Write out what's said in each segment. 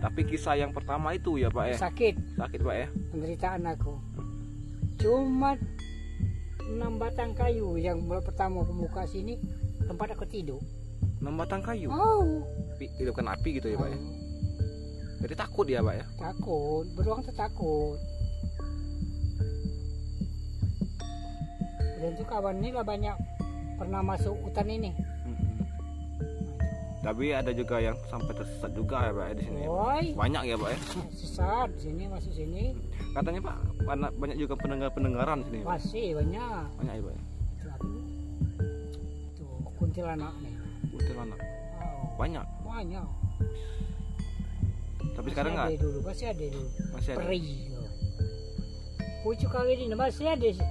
Tapi kisah yang pertama itu ya Pak ya? Sakit Pak ya? Penderitaan aku. Cuma 6 batang kayu yang pertama aku buka sini tempat aku tidur. 6 batang kayu? Oh. Hidupkan api gitu ya Pak ya? Jadi takut ya Pak ya? Takut, beruang tuh takut. Dan tuh kawan ini lah banyak pernah masuk hutan ini. Tapi ada juga yang sampai tersesat juga ya Pak ya, di sini. Banyak ya Pak ya. Sesat di sini, masuk sini. Katanya Pak banyak juga pendengaran di sini. Masih banyak. Banyak ya Pak ya. Itu kuntilanak nih. Kuntilanak. Oh. Banyak. Banyak. Tapi masih sekarang enggak. Masih ada dulu. Masih ada. Peri. Pucuk kali ini masih ada sih.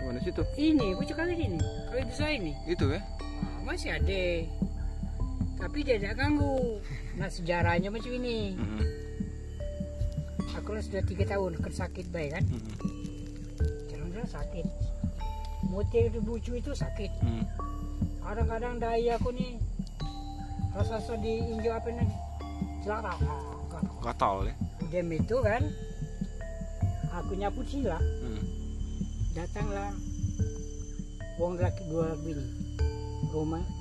Mana situ? Ini pucuk kali ini. Kali besar ini. Itu ya. Nah, masih ada. Tapi dia tidak ganggu. Nah sejarahnya macam ini. Aku sudah 3 tahun sakit baik kan. Jalan-jalan sakit. Mutir di bucu itu sakit. Kadang-kadang dahi aku nih rasa-rasa diinjak apa nih? Celaka. Gatal ya. Jam itu kan. Aku nyapu sila. Datanglah uang laki 2 laki ini. Rumah.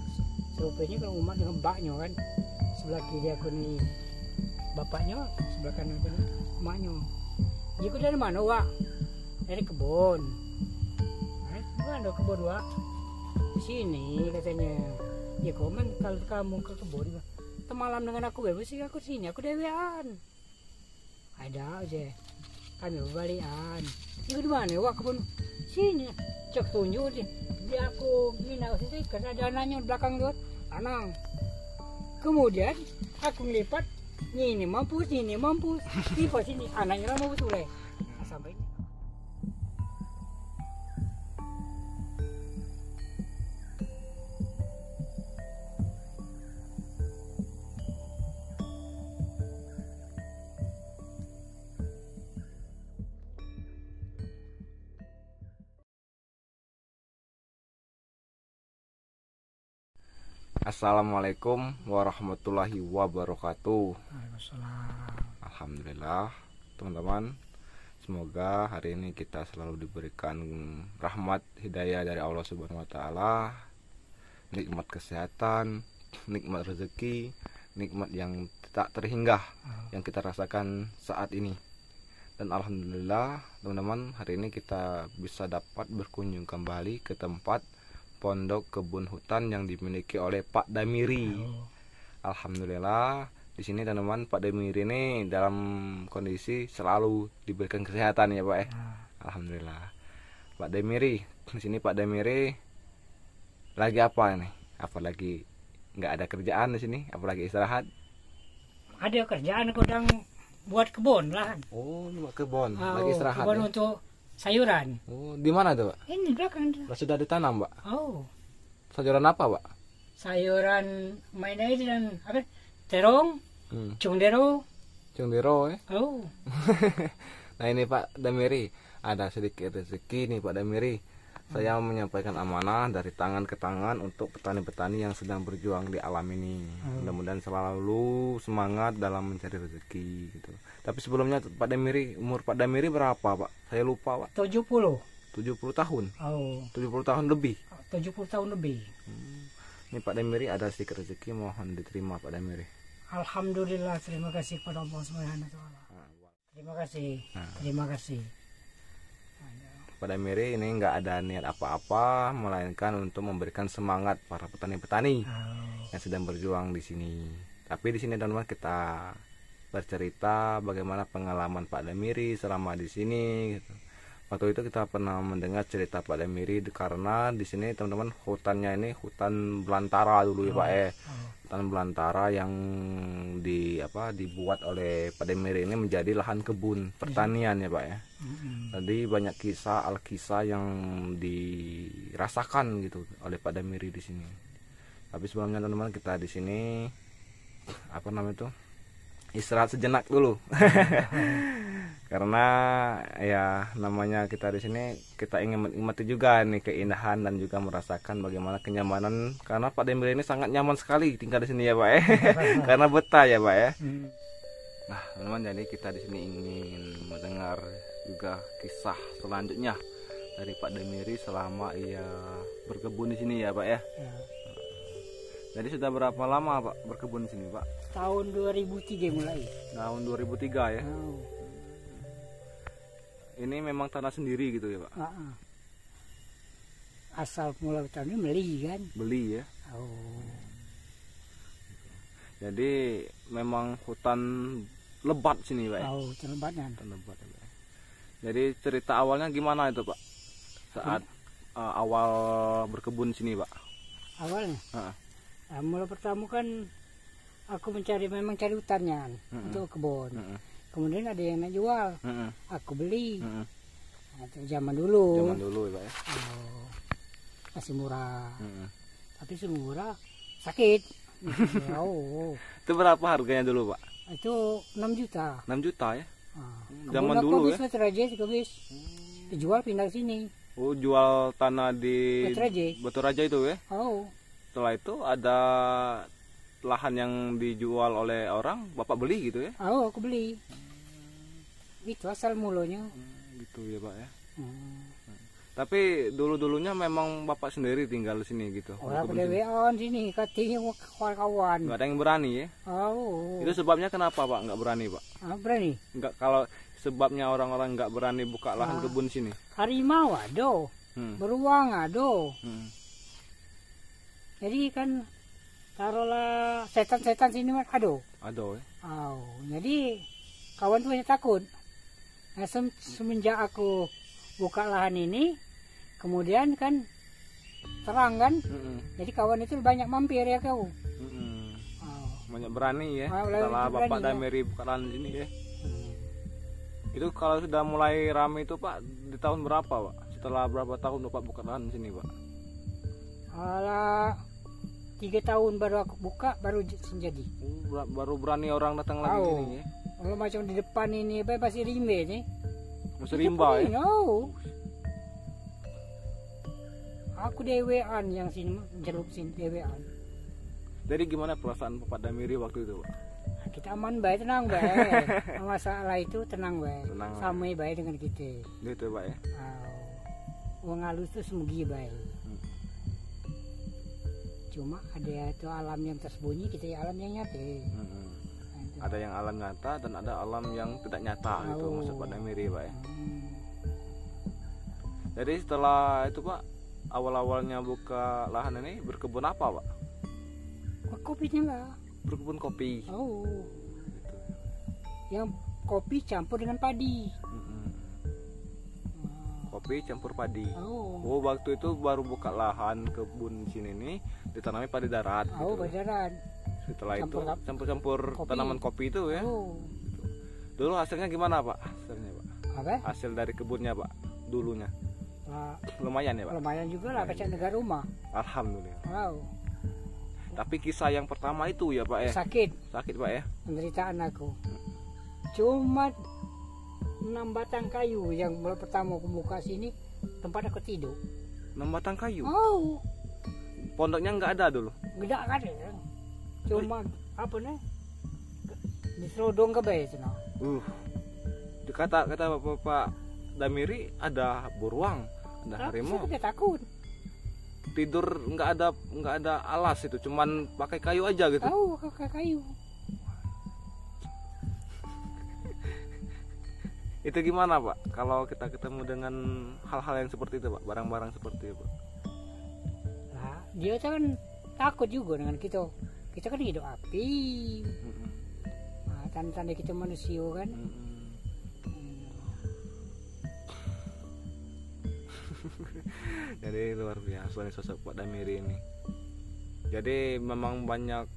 Rupanya kalau umat dengan baknya kan sebelah kiri aku nih bapaknya, sebelah kanan aku nih emaknya. Dia aku dari mana Wak? Dari kebun. Mana kebun Wak? Di sini katanya. Ya komen kalau kamu ke kebun temalam dengan aku ya, mesti aku sini aku dewean. Ada aja kami berbalian. Itu di mana Wak kebun? Sini cek tunjuk sih. Dia aku minta sih karena ada anaknya belakang tuh anang. Kemudian aku ngelipat ini mampus tiba sini anaknya lama betul deh sampai ini. Assalamualaikum warahmatullahi wabarakatuh. Alhamdulillah teman-teman, semoga hari ini kita selalu diberikan rahmat hidayah dari Allah Subhanahu Wa Taala, nikmat kesehatan, nikmat rezeki, nikmat yang tak terhingga yang kita rasakan saat ini. Dan alhamdulillah teman-teman, hari ini kita bisa dapat berkunjung kembali ke tempat pondok kebun hutan yang dimiliki oleh Pak Damiri. Alhamdulillah di sini teman-teman, Pak Damiri ini dalam kondisi selalu diberikan kesehatan ya Pak ya. Alhamdulillah. Pak Damiri, di sini Pak Damiri lagi apa nih? Apalagi nggak ada kerjaan di sini, apalagi istirahat? Ada kerjaan, aku sedang buat kebun lah. Oh, buat kebun. Lagi istirahat. Kebun ya? Untuk sayuran. Oh, di mana tuh, Pak? Ini belakang. Sudah ditanam, Pak? Oh. Sayuran apa, Pak? Sayuran mainai dan apa? Terong, cungdero. Cungdero ya? Oh. Nah, ini Pak Damiri, ada sedikit rezeki nih Pak Damiri. Saya menyampaikan amanah dari tangan ke tangan untuk petani-petani yang sedang berjuang di alam ini. Mudah-mudahan selalu semangat dalam mencari rezeki gitu. Tapi sebelumnya Pak Damiri, umur Pak Damiri berapa Pak? Saya lupa Pak. 70. 70 tahun? Oh. 70 tahun lebih? 70 tahun lebih. Ini Pak Damiri ada sedikit rezeki, mohon diterima Pak Damiri. Alhamdulillah, terima kasih kepada Allah SWT. Terima kasih, terima kasih. Pak Damiri ini nggak ada niat apa-apa melainkan untuk memberikan semangat para petani-petani yang sedang berjuang di sini. Tapi di sini teman-teman kita bercerita bagaimana pengalaman Pak Damiri selama di sini. Waktu itu kita pernah mendengar cerita Pak Damiri karena di sini teman-teman hutannya ini hutan belantara dulu ya Pak. Hutan belantara yang dibuat oleh Pak Damiri ini menjadi lahan kebun pertanian ya Pak ya. Jadi banyak kisah alkisah yang dirasakan gitu oleh Pak Damiri di sini. Tapi sebelumnya teman-teman kita di sini apa namanya itu istirahat sejenak dulu. Karena ya namanya kita di sini kita ingin menikmati juga nih keindahan dan juga merasakan bagaimana kenyamanan karena Pak Damiri ini sangat nyaman sekali tinggal di sini ya Pak ya. Karena betah ya Pak ya. Nah teman-teman, jadi kita di sini ingin mendengar juga kisah selanjutnya dari Pak Damiri selama ia berkebun di sini ya Pak ya. Jadi sudah berapa lama Pak berkebun di sini Pak? Tahun 2003 mulai. Tahun 2003 ya. Ini memang tanah sendiri gitu ya Pak? Asal mula tahun ini beli kan? Beli ya. Jadi memang hutan lebat sini Pak ya? Hutan lebat kan? Hutan lebat ya Pak. Jadi cerita awalnya gimana itu Pak? Saat awal berkebun sini Pak? Awalnya? Mulai pertama kan aku memang cari hutannya untuk kebun. Kemudian ada yang nak jual, aku beli. Zaman dulu. Zaman dulu ya Pak ya. Masih murah. Tapi semurah sakit. Itu berapa harganya dulu Pak? Itu 6 juta. 6 juta ya. Zaman dulu ya. Kemudian aku Baturaja juga habis. Dijual pindah sini. Oh, jual tanah di Baturaja itu ya? Setelah itu ada lahan yang dijual oleh orang, Bapak beli gitu ya? Aku beli. Itu asal mulanya. Gitu ya Pak ya. Tapi dulu-dulunya memang Bapak sendiri tinggal di sini gitu? Aku dewean sini, katanya kawan-kawan. Nggak ada yang berani ya? Itu sebabnya kenapa Pak nggak berani Pak? Berani? Nggak, kalau sebabnya orang-orang nggak berani buka lahan kebun sini? Harimau ada, beruang ada. Jadi kan taruhlah setan-setan sini mah aduh. Aduh ya. Jadi kawan tuh hanya takut. Nah, semenjak aku buka lahan ini, kemudian kan terang kan. Jadi kawan itu banyak mampir ya kau. Banyak berani ya. Setelah Bapak Damiri buka lahan sini ya. Itu kalau sudah mulai ramai itu Pak di tahun berapa Pak? Setelah berapa tahun Bapak buka lahan sini Pak? Alah 3 tahun baru aku buka, baru jadi. Baru berani orang datang lagi ke sini ya. Kalau macam di depan ini masih rimba nih. Masih rimba ya? Aku dewean yang sini, jeruk sini dewean. Jadi gimana perasaan Pak Damiri waktu itu Pak? Kita aman baik, tenang baik. Masalah itu tenang baik. Samai baik dengan kita. Gitu Pak ya? Uang halus itu semugi baik. Cuma ada itu alam yang tersembunyi, kita alam yang nyata. Ada yang alam nyata dan ada alam yang tidak nyata itu maksud Pak Damiri Pak ya. Jadi setelah itu Pak, awal-awalnya buka lahan ini berkebun apa Pak? Kopinya lah. Berkebun kopi. Gitu. Yang kopi campur dengan padi. Kopi campur padi. Waktu itu baru buka lahan kebun sini nih, ditanami padi darat. Padi darat. Setelah campur, itu campur-campur tanaman kopi itu ya. Gitu. Dulu hasilnya gimana Pak? Hasilnya Pak? Apa? Hasil dari kebunnya Pak, dulunya. Lumayan ya Pak. Lumayan juga lah, kacang negara rumah. Alhamdulillah. Tapi kisah yang pertama itu ya Pak ya. Sakit. Sakit Pak ya. Penderitaan aku. Cuma 6 batang kayu yang pertama aku buka sini tempat aku tidur. 6 batang kayu. Pondoknya nggak ada dulu. Nggak ada. Cuma apa nih? Diserudung ke bayi sana. Kata Pak Damiri ada beruang, ada harimau. Saya takut. Tidur nggak ada alas itu, cuman pakai kayu aja gitu. Pakai kayu. Itu gimana Pak kalau kita ketemu dengan hal-hal yang seperti itu Pak, barang-barang seperti itu Pak? Dia kan takut juga dengan kita kan hidup api. Tanda-tanda kita manusia kan. Jadi luar biasa nih sosok Pak Damiri ini. Jadi memang banyak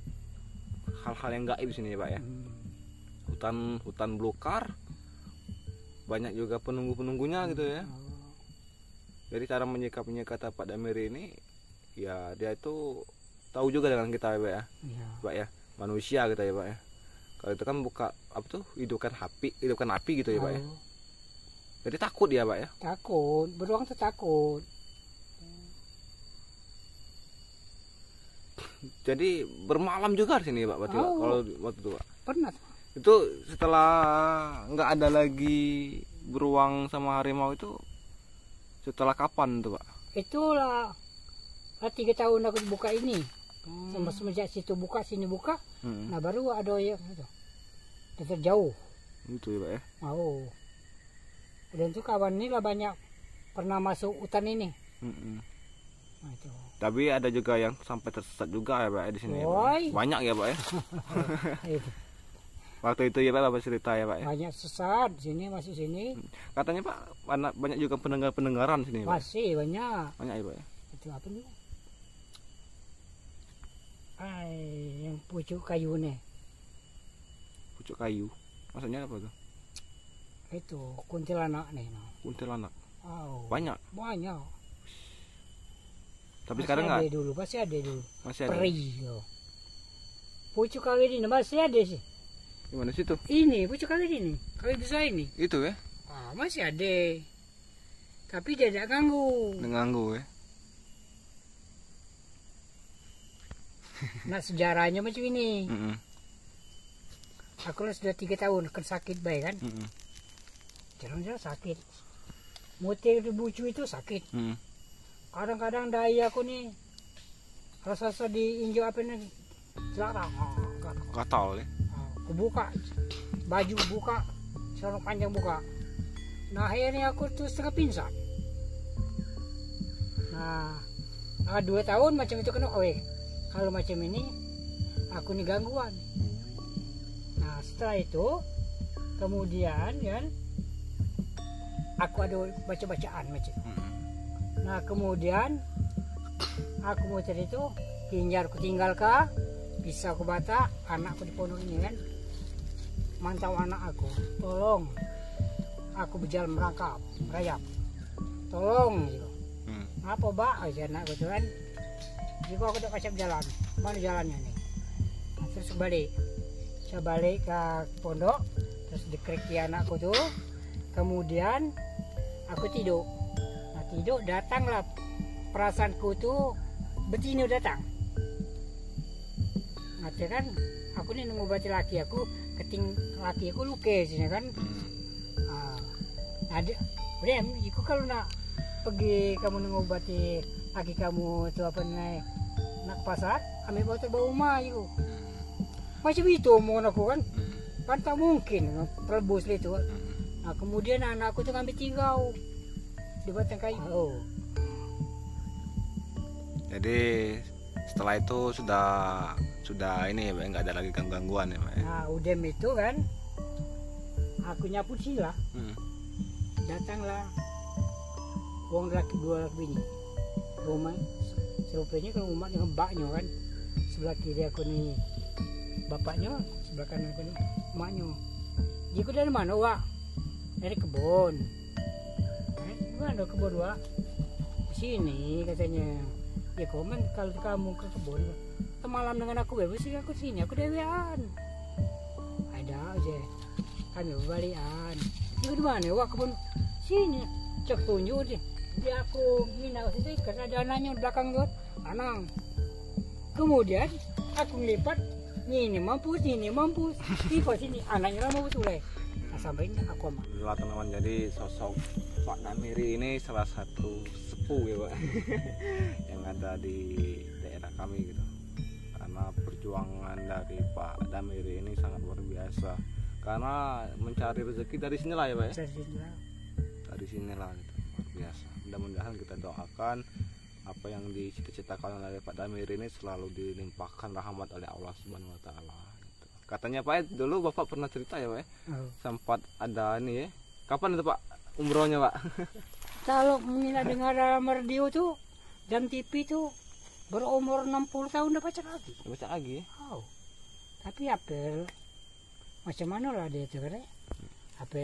hal-hal yang gaib di sini ya Pak ya. Hutan belukar, banyak juga penunggu-penunggunya gitu ya. Jadi cara menyikapinya kata Pak Damiri ini, ya dia itu tahu juga dengan kita ya Pak ya. Pak ya, manusia kita ya Pak ya. Kalau itu kan buka apa tuh, hidupkan api gitu ya Pak ya. Jadi takut ya Pak ya. Takut, beruang tuh takut. Jadi bermalam juga di sini ya Pak berarti Pak, kalau waktu itu Pak. Pernah. Di Itu setelah nggak ada lagi beruang sama harimau itu setelah kapan tuh Pak? Itulah 3 tahun aku buka ini. Semenjak situ buka, sini buka, nah baru ada yang itu terjauh. Itu ya Pak ya? Oh. Dan tuh kawan ini lah banyak pernah masuk hutan ini. Nah, itu. Tapi ada juga yang sampai tersesat juga ya Pak di sini. Ya, banyak ya Pak ya? Waktu itu ya Pak, Bapak cerita ya Pak ya? Banyak sesat, sini masuk sini. Katanya Pak, banyak juga pendengaran sini ya, Pak? Masih banyak. Banyak ya Pak ya? Itu apa nih? Yang pucuk kayu nih. Pucuk kayu? Maksudnya apa tuh? Itu kuntilanak nih. Kuntilanak? Oh, banyak? Banyak. Tapi masih sekarang nggak? Masih ada dulu. Masih ada? Peri. Pucuk kayu ini masih ada sih. Di mana situ? Ini, pucuk kayu ini. Kayu besar ini. Itu ya? Ah, masih ada. Tapi dia tidak ganggu. Nggak ganggu ya? Nah sejarahnya macam ini. Aku lah sudah 3 tahun kan sakit baik kan. Jalan-jalan sakit. Mutir di bucu itu sakit. Kadang-kadang daya aku nih rasa-rasa diinjau apa nih celana. Gatal ya. Aku buka baju, buka celana panjang, buka. Nah akhirnya aku tuh setengah pingsan. Nah 2 tahun macam itu kena OE. Kalau macam ini, aku nih gangguan. Nah setelah itu, kemudian kan, aku ada baca-bacaan macam. Nah kemudian, aku muter itu, hinjar aku tinggal ke, bisa aku bata, anakku di pondok ini kan, mantau anak aku, tolong, aku berjalan merayap, tolong gitu. Apa bak, aja anak gitu kan. Jika aku udah kacap jalan, mana jalannya nih? Nah, terus balik, saya balik ke pondok, terus dikeriki anakku tuh, kemudian aku tidur. Nah tidur datanglah perasaanku tuh betina datang. Nah kan, aku nih mengobati laki aku, keting laki aku luke sini kan. Nah dia, aku kalau nak pergi kamu mengobati laki kamu itu apa naik nak pasar, kami bawa terbawa rumah itu. Macam itu omongan aku kan, kan tak mungkin perebus itu. Nah kemudian anakku itu ngambil tinggal di batang kayu. Jadi setelah itu sudah ini ya Pak, nggak ada lagi gangguan ya Pak. Nah udem itu kan, aku nyapu sila, datanglah uang laki 2 laki ini. Rumah serupanya kalau umat dengan baknya kan, sebelah kiri aku nih bapaknya, sebelah kanan aku nih emaknya. Jiku dari mana Wak? Dari kebun. Mana kebun Wak? Di sini katanya. Ya komen kalau kamu ke kebun semalam dengan aku bebas sih, aku sini aku dewean. Ada aja kami berbalian. Jiku di mana Wak kebun? Sini cek tunjuk deh. Dia aku minta sih karena ada anaknya belakang tuh, anang. Kemudian aku melipat, ini mampus, tiba sini anaknya lama betul deh. Sampaiin aku mah. Itulah teman-teman, jadi sosok Pak Damiri ini salah satu sepuh ya Pak yang ada di daerah kami gitu. Karena perjuangan dari Pak Damiri ini sangat luar biasa. Karena mencari rezeki dari sinilah ya Pak ya. Dari sinilah gitu, luar biasa. Mudah-mudahan kita doakan apa yang dicita-citakan oleh Pak Damiri ini selalu dilimpahkan rahmat oleh Allah Subhanahu Wa Taala. Katanya Pak, dulu Bapak pernah cerita ya Pak, sempat ada nih ya. Kapan itu Pak umrohnya Pak? Kalau mila dengar radio tuh dan TV tuh berumur 60 tahun udah pacar lagi. Pacar lagi? Tapi apa? Macam mana lah dia tuh kan? Apa?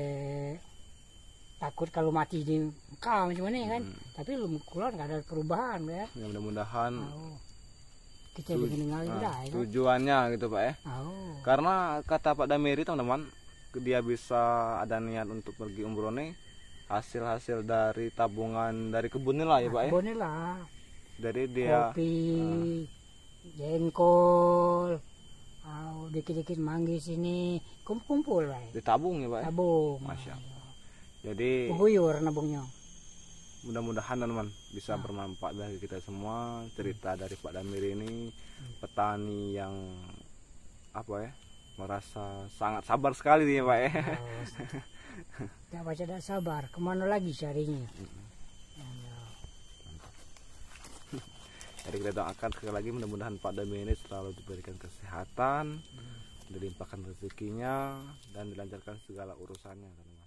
Takut kalau mati di kau macam mana kan, tapi lu keluar nggak ada perubahan ya. Mudah-mudahan kita dikenali dah. Tujuannya gitu Pak ya. Karena kata Pak Damiri teman-teman, dia bisa ada niat untuk pergi umroh nih, hasil dari tabungan dari kebun lah ya Pak ya. Kebun lah. Jadi dia kopi, jengkol, dikit-dikit manggis ini kumpul-kumpul Pak. Ditabung ya Pak? Tabung. Masya Allah. Jadi huyur nabungnya. Mudah-mudahan teman bisa bermanfaat bagi kita semua. Cerita dari Pak Damiri ini petani yang apa ya, merasa sangat sabar sekali nih Pak ya. Tidak baca tidak sabar, kemana lagi carinya. Jadi kita doakan sekali lagi mudah-mudahan Pak Damiri selalu diberikan kesehatan, dilimpahkan rezekinya, dan dilancarkan segala urusannya.